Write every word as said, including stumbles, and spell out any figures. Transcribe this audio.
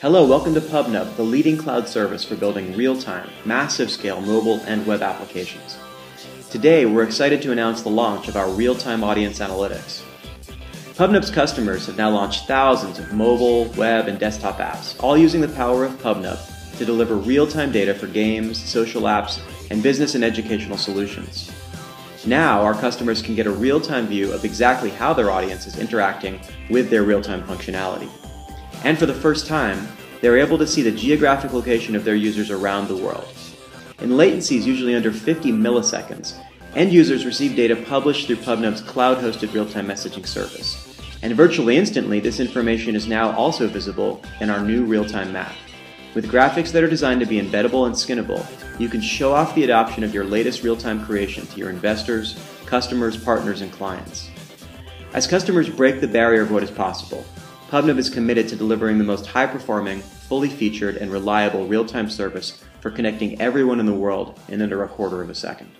Hello, welcome to PubNub, the leading cloud service for building real-time, massive-scale mobile and web applications. Today, we're excited to announce the launch of our real-time audience analytics. PubNub's customers have now launched thousands of mobile, web, and desktop apps, all using the power of PubNub to deliver real-time data for games, social apps, and business and educational solutions. Now, our customers can get a real-time view of exactly how their audience is interacting with their real-time functionality. And for the first time, they're able to see the geographic location of their users around the world. In latencies usually under fifty milliseconds, end users receive data published through PubNub's cloud-hosted real-time messaging service. And virtually instantly, this information is now also visible in our new real-time map. With graphics that are designed to be embeddable and skinnable, you can show off the adoption of your latest real-time creation to your investors, customers, partners, and clients. As customers break the barrier of what is possible, PubNub is committed to delivering the most high-performing, fully featured, and reliable real-time service for connecting everyone in the world in under a quarter of a second.